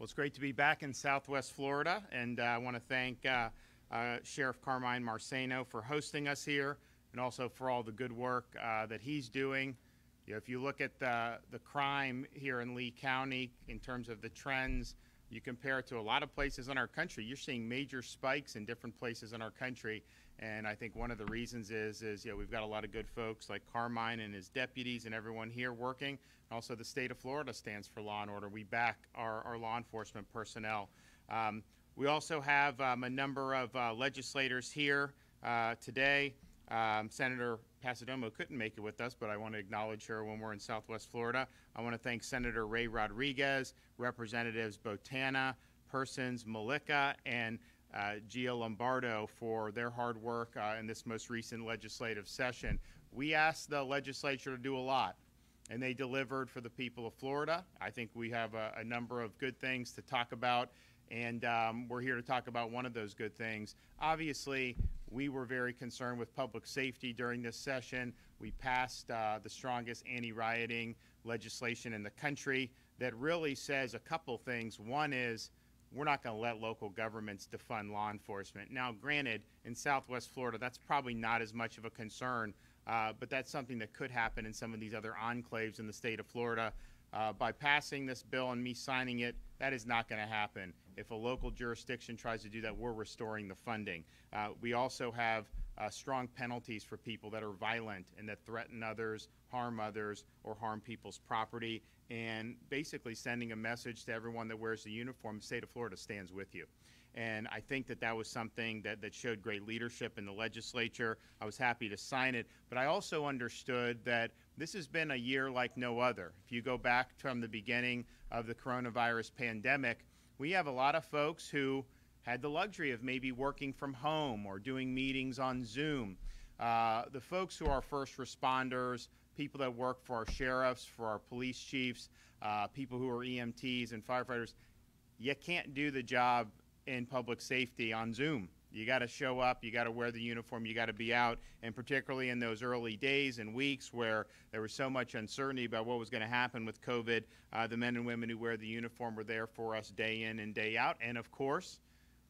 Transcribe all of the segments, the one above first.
Well, it's great to be back in Southwest Florida, and I want to thank Sheriff Carmine Marceno for hosting us here, and also for all the good work that he's doing. You know, if you look at the crime here in Lee County in terms of the trends, you compare it to a lot of places in our country, you're seeing major spikes in different places in our country. And I think one of the reasons is you know, we've got a lot of good folks like Carmine and his deputies and everyone here working. And also the state of Florida stands for law and order. We back our law enforcement personnel. We also have a number of legislators here today. Senator Pasadomo couldn't make it with us, but I want to acknowledge her when we're in Southwest Florida. I want to thank Senator Ray Rodriguez, Representatives Botana, Persons Malika, and Gia Lombardo for their hard work in this most recent legislative session. We asked the legislature to do a lot, and they delivered for the people of Florida. I think we have a number of good things to talk about, and we're here to talk about one of those good things. Obviously, we were very concerned with public safety during this session. We passed the strongest anti-rioting legislation in the country that really says a couple things. One is we're not going to let local governments defund law enforcement. Now, granted, in Southwest Florida, that's probably not as much of a concern, but that's something that could happen in some of these other enclaves in the state of Florida. By passing this bill and me signing it, that is not going to happen. If a local jurisdiction tries to do that, we're restoring the funding. We also have strong penalties for people that are violent and that threaten others, or harm people's property, and basically sending a message to everyone that wears the uniform, the state of Florida stands with you. And I think that that was something that showed great leadership in the legislature. I was happy to sign it, but I also understood that this has been a year like no other. If you go back from the beginning of the coronavirus pandemic, we have a lot of folks who had the luxury of maybe working from home or doing meetings on Zoom. The folks who are first responders, people that work for our sheriffs, for our police chiefs, people who are EMTs and firefighters, you can't do the job in public safety on Zoom. You got to show up, you got to wear the uniform, you got to be out, and particularly in those early days and weeks where there was so much uncertainty about what was going to happen with COVID, the men and women who wear the uniform were there for us day in and day out. And of course,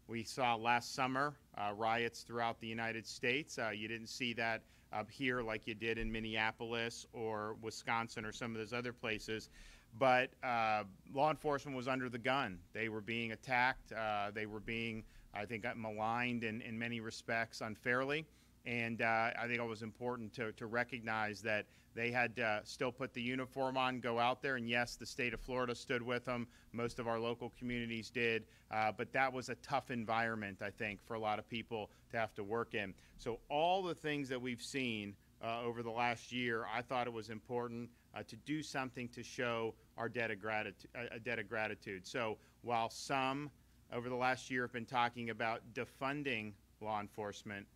we saw last summer riots throughout the United States. You didn't see that up here like you did in Minneapolis or Wisconsin or some of those other places. But law enforcement was under the gun. They were being attacked. They were being, I think, maligned in many respects unfairly. And I think it was important to recognize that they had still put the uniform on, go out there. And yes, the state of Florida stood with them. Most of our local communities did. But that was a tough environment, I think, for a lot of people to have to work in. So all the things that we've seen over the last year, I thought it was important to do something to show our debt of gratitude. So while some over the last year have been talking about defunding law enforcement,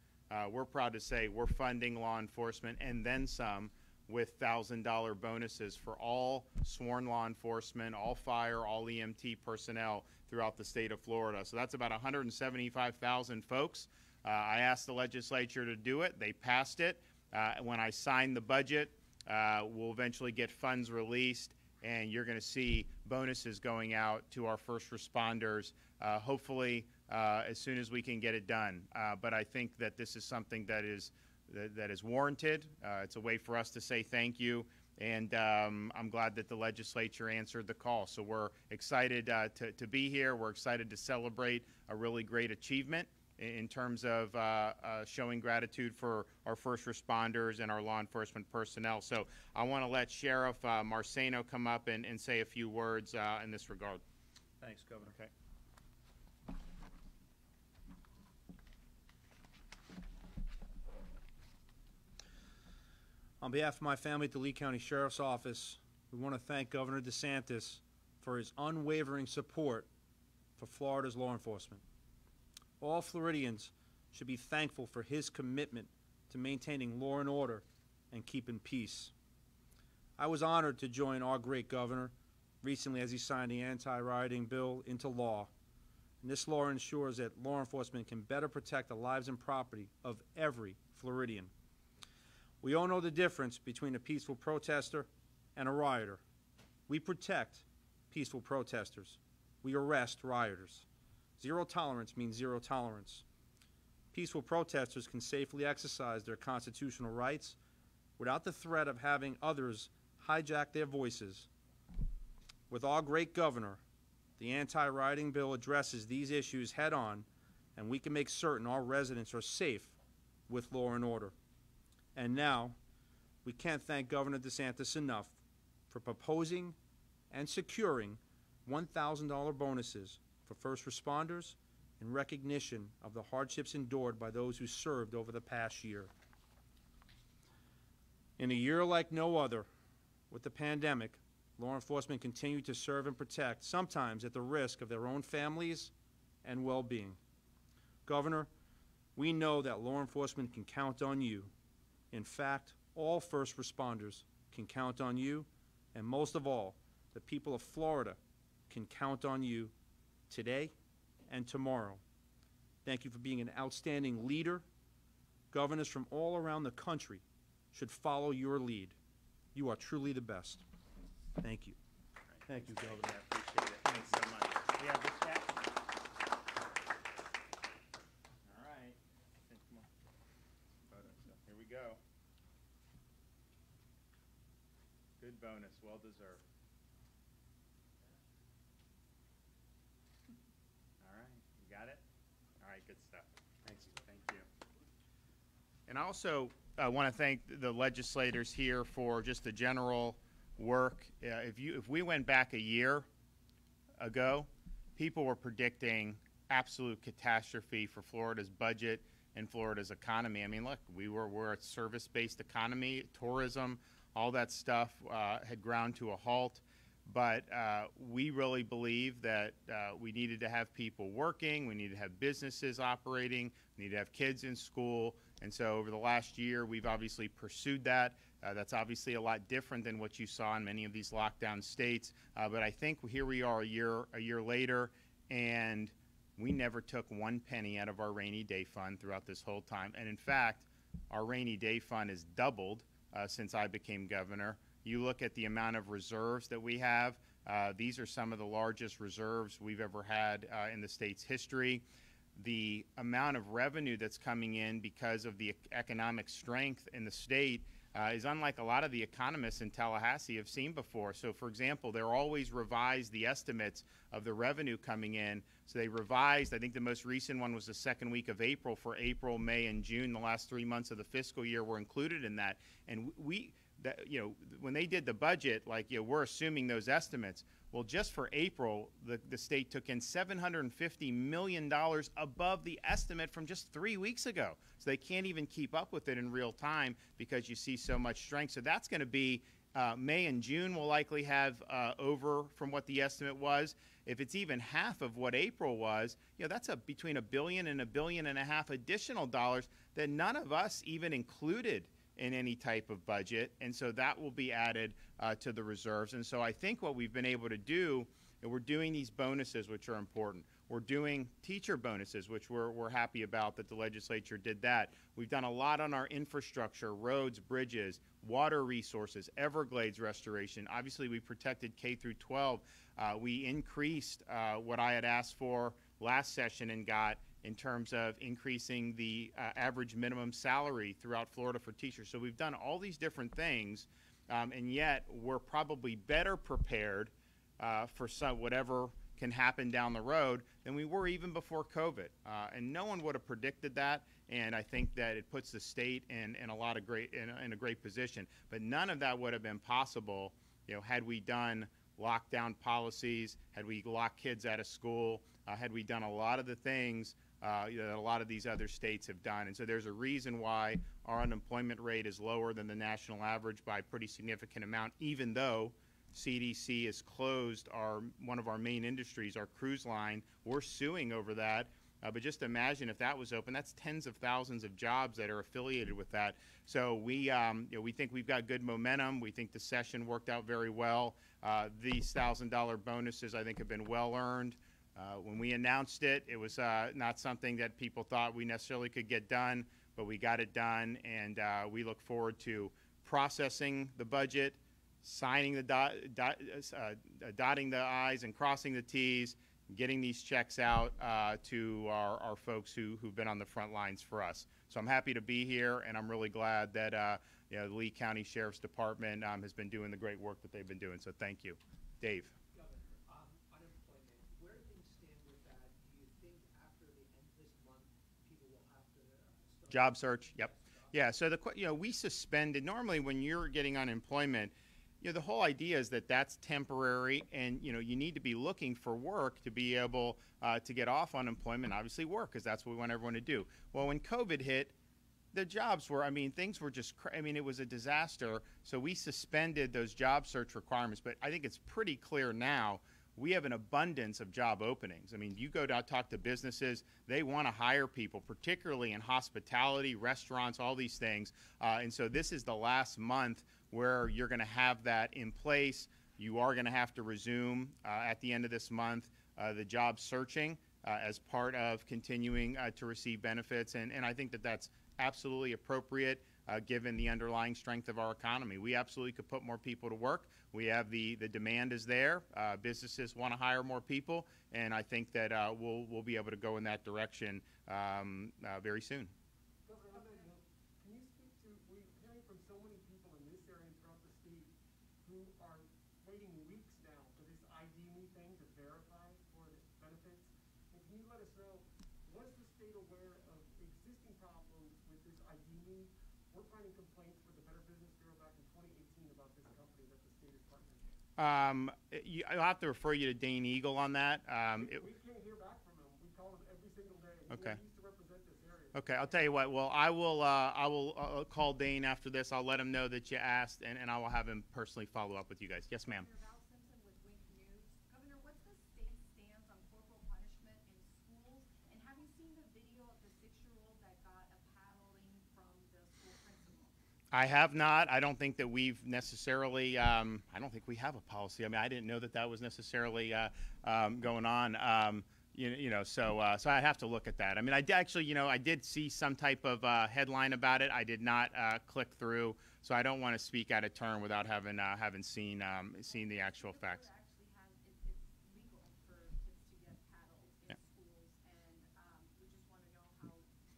we're proud to say we're funding law enforcement and then some with $1,000 bonuses for all sworn law enforcement, all fire, all EMT personnel throughout the state of Florida. So that's about 175,000 folks. I asked the legislature to do it. They passed it. When I signed the budget, we'll eventually get funds released, and you're going to see bonuses going out to our first responders, hopefully as soon as we can get it done. But I think that this is something that is warranted. It's a way for us to say thank you, and I'm glad that the legislature answered the call. So we're excited to be here. We're excited to celebrate a really great achievement in terms of showing gratitude for our first responders and our law enforcement personnel. So I want to let Sheriff Marceno come up and say a few words in this regard. Thanks, Governor. Okay. On behalf of my family at the Lee County Sheriff's Office, we want to thank Governor DeSantis for his unwavering support for Florida's law enforcement. All Floridians should be thankful for his commitment to maintaining law and order and keeping peace. I was honored to join our great governor recently as he signed the anti-rioting bill into law. And this law ensures that law enforcement can better protect the lives and property of every Floridian. We all know the difference between a peaceful protester and a rioter. We protect peaceful protesters. We arrest rioters. Zero tolerance means zero tolerance. Peaceful protesters can safely exercise their constitutional rights without the threat of having others hijack their voices. With our great governor, the anti-rioting bill addresses these issues head-on, and we can make certain our residents are safe with law and order. And now, we can't thank Governor DeSantis enough for proposing and securing $1,000 bonuses for first responders in recognition of the hardships endured by those who served over the past year. In a year like no other, with the pandemic, law enforcement continued to serve and protect, sometimes at the risk of their own families and well-being. Governor, we know that law enforcement can count on you. In fact, all first responders can count on you, and most of all, the people of Florida can count on you today and tomorrow. Thank you for being an outstanding leader. Governors from all around the country should follow your lead. You are truly the best. Thank you. Thank you, Governor. I appreciate it. Thanks so much. We have this back. All right. Here we go. Good bonus. Well deserved. All right. You got it? All right. Good stuff. Thank you. Thank you. And also, I want to thank the legislators here for just the general work. If we went back a year ago, people were predicting absolute catastrophe for Florida's budget and Florida's economy. I mean, look, we're a service-based economy, tourism, all that stuff had ground to a halt. But we really believe that we needed to have people working, we needed to have businesses operating, we needed to have kids in school. And so over the last year, we've obviously pursued that. That's obviously a lot different than what you saw in many of these lockdown states. But I think here we are a year later, and we never took one penny out of our rainy day fund throughout this whole time. And in fact, our rainy day fund has doubled since I became governor. You look at the amount of reserves that we have. These are some of the largest reserves we've ever had in the state's history. The amount of revenue that's coming in because of the economic strength in the state is unlike a lot of the economists in Tallahassee have seen before. So, for example, they're always revised the estimates of the revenue coming in. So they revised, I think the most recent one was the second week of April for April, May, and June. The last 3 months of the fiscal year were included in that. And when they did the budget, we're assuming those estimates. Well, just for April, the state took in $750 million above the estimate from just 3 weeks ago. So they can't even keep up with it in real time because you see so much strength. So that's going to be May and June will likely have over from what the estimate was. If it's even half of what April was, that's between $1 billion and $1.5 billion additional dollars that none of us even included in any type of budget, and so that will be added to the reserves. And so I think what we've been able to do, and we're doing these bonuses, which are important. We're doing teacher bonuses, which we're happy about that the legislature did that. We've done a lot on our infrastructure, roads, bridges, water resources, Everglades restoration. Obviously, we protected K through 12. We increased what I had asked for last session and got in terms of increasing the average minimum salary throughout Florida for teachers. So we've done all these different things, and yet we're probably better prepared for whatever can happen down the road than we were even before COVID. And no one would have predicted that, and I think that it puts the state in a great position. But none of that would have been possible, had we done lockdown policies, had we locked kids out of school, had we done a lot of the things that a lot of these other states have done. And so there's a reason why our unemployment rate is lower than the national average by a pretty significant amount, even though CDC has closed one of our main industries, our cruise line. We're suing over that. But just imagine if that was open. That's tens of thousands of jobs that are affiliated with that. So we think we've got good momentum. We think the session worked out very well. These $1,000 bonuses, I think, have been well earned. When we announced it, it was not something that people thought we necessarily could get done, but we got it done, and we look forward to processing the budget, signing the dotting the I's and crossing the T's, getting these checks out to our folks who've been on the front lines for us. So I'm happy to be here, and I'm really glad that you know, the Lee County Sheriff's Department has been doing the great work that they've been doing. So thank you. Dave. Job search. Yep. Yeah. So you know, we suspended. Normally, when you're getting unemployment, you know, the whole idea is that that's temporary, and you know, you need to be looking for work to be able to get off unemployment. Obviously, work, because that's what we want everyone to do. Well, when COVID hit, the jobs were, I mean, things were just, I mean, it was a disaster. So we suspended those job search requirements. But I think it's pretty clear now. We have an abundance of job openings. I mean, you go down, talk to businesses, they want to hire people, particularly in hospitality, restaurants, all these things. And so this is the last month where you're going to have that in place. You are going to have to resume at the end of this month the job searching as part of continuing to receive benefits. And I think that that's absolutely appropriate. Given the underlying strength of our economy. We absolutely could put more people to work. We have the demand is there. Businesses want to hire more people, and I think that we'll be able to go in that direction very soon. Governor, can you speak to, we're hearing from so many people in this area and throughout the state who are waiting weeks now for this IDME thing to verify for the benefits. And can you let us know, was the state aware of existing problems with this IDME? We're finding complaints with the Better Business Bureau back in 2018 about this company that the state is partnering with. I'll have to refer you to Dane Eagle on that. We can't hear back from him. We call him every single day. Okay. He used to represent this area. Okay. I'll tell you what. Well, I will call Dane after this. I'll let him know that you asked, and I will have him personally follow up with you guys. Yes, ma'am. I have not. I don't think that we've necessarily, I don't think we have a policy. I mean, I didn't know that that was necessarily going on, so I have to look at that. I mean, I actually, you know, I did see some type of headline about it. I did not click through, so I don't want to speak out of turn without having seen seen the actual facts.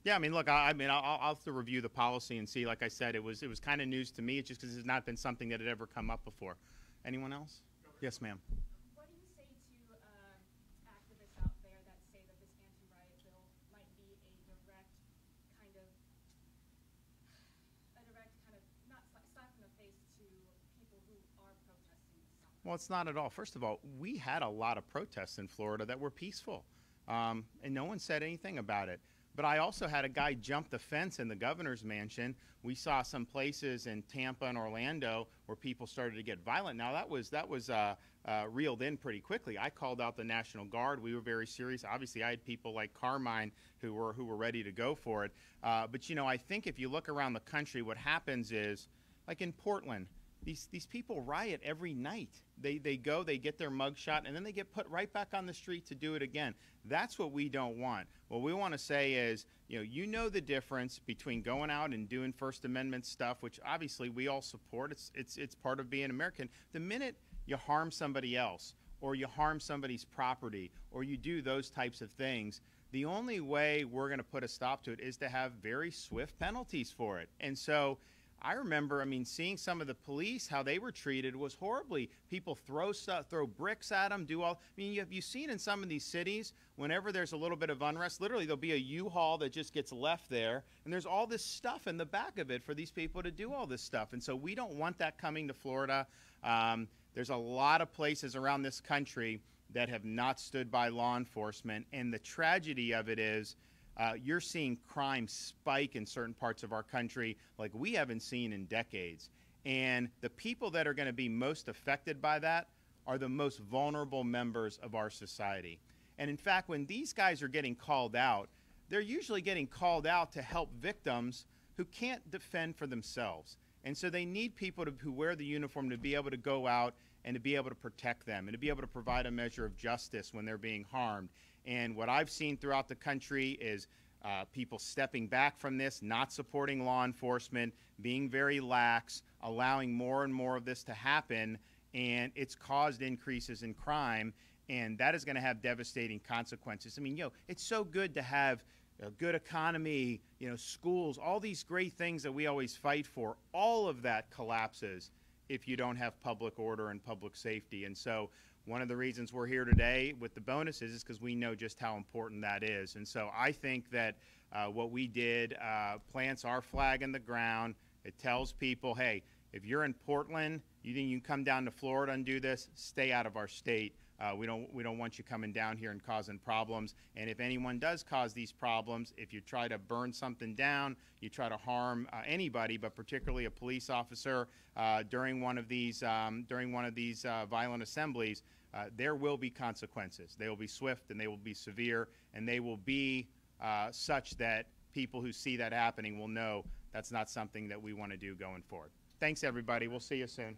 Yeah, I mean, look, I'll have to review the policy and see. Like I said, it was kind of news to me. It's just because it's not been something that had ever come up before. Anyone else? Yes, ma'am. What do you say to activists out there that say that this anti-riot bill might be a direct kind of not slap in the face to people who are protesting? Well, it's not at all. First of all, we had a lot of protests in Florida that were peaceful, and no one said anything about it. But I also had a guy jump the fence in the governor's mansion. We saw some places in Tampa and Orlando where people started to get violent. Now that was reeled in pretty quickly. I called out the National Guard. We were very serious. Obviously, I had people like Carmine who were ready to go for it. But you know, I think if you look around the country, what happens is, like in Portland, these people riot every night. They go, they get their mugshot, and then they get put right back on the street to do it again. That's what we don't want. What we want to say is, you know the difference between going out and doing First Amendment stuff, which obviously we all support. It's part of being American. The minute you harm somebody else, or you harm somebody's property, or you do those types of things, the only way we're going to put a stop to it is to have very swift penalties for it. And so I remember, I mean, seeing some of the police, how they were treated was horribly. People throw bricks at them, do all. I mean, have you seen in some of these cities, whenever there's a little bit of unrest, literally there'll be a U-Haul that just gets left there, and there's all this stuff in the back of it for these people to do all this stuff. And so we don't want that coming to Florida. There's a lot of places around this country that have not stood by law enforcement, and the tragedy of it is, you're seeing crime spike in certain parts of our country like we haven't seen in decades. And the people that are going to be most affected by that are the most vulnerable members of our society. And in fact, when these guys are getting called out, they're usually getting called out to help victims who can't defend for themselves. And so they need people who wear the uniform to be able to go out and to be able to protect them and to be able to provide a measure of justice when they're being harmed. And what I've seen throughout the country is people stepping back from this, not supporting law enforcement, being very lax, allowing more and more of this to happen, and it's caused increases in crime. and that is going to have devastating consequences. I mean, it's so good to have a good economy, schools, all these great things that we always fight for. All of that collapses if you don't have public order and public safety. And so one of the reasons we're here today with the bonuses is because we know just how important that is. And so I think that what we did plants our flag in the ground. It tells people, hey, if you're in Portland, you think you can come down to Florida and do this, stay out of our state. We don't want you coming down here and causing problems. And if anyone does cause these problems, if you try to burn something down, you try to harm anybody, but particularly a police officer during one of these violent assemblies, there will be consequences. They will be swift and they will be severe, and they will be such that people who see that happening will know that's not something that we want to do going forward. Thanks, everybody. We'll see you soon.